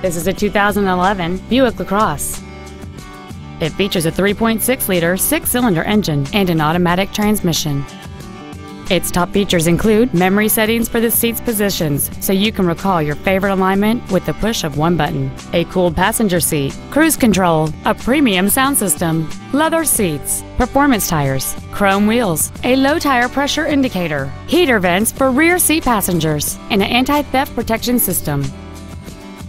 This is a 2011 Buick LaCrosse. It features a 3.6-liter six-cylinder engine and an automatic transmission. Its top features include memory settings for the seat's positions, so you can recall your favorite alignment with the push of one button, a cooled passenger seat, cruise control, a premium sound system, leather seats, performance tires, chrome wheels, a low tire pressure indicator, heater vents for rear seat passengers, and an anti-theft protection system.